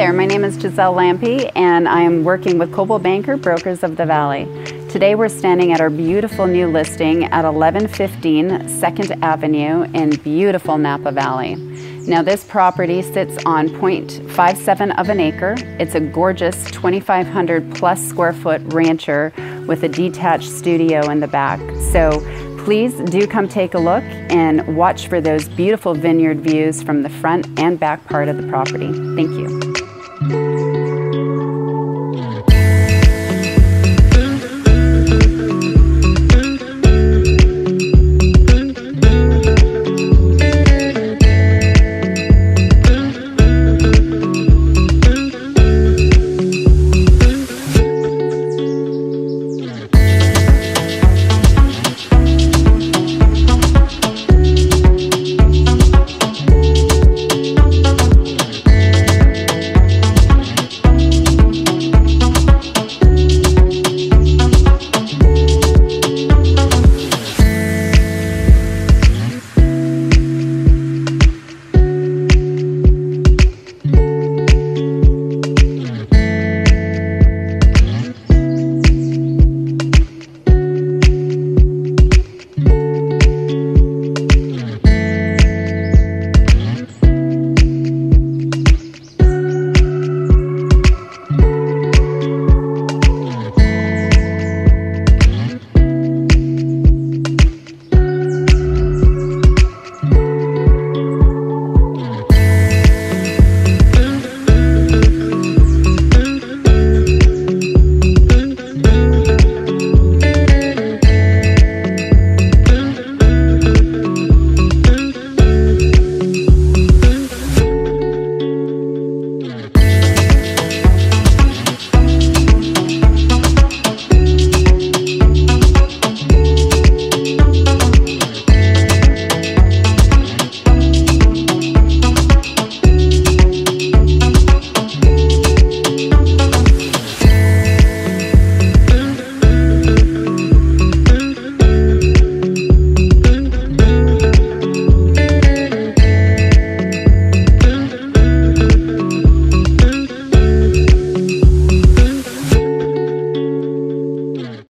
there, my name is Giselle Lampe and I am working with Coldwell Banker, Brokers of the Valley. Today we're standing at our beautiful new listing at 1115 2nd Avenue in beautiful Napa Valley. Now this property sits on 0.57 of an acre. It's a gorgeous 2,500 plus square foot rancher with a detached studio in the back. So please do come take a look and watch for those beautiful vineyard views from the front and back part of the property. Thank you.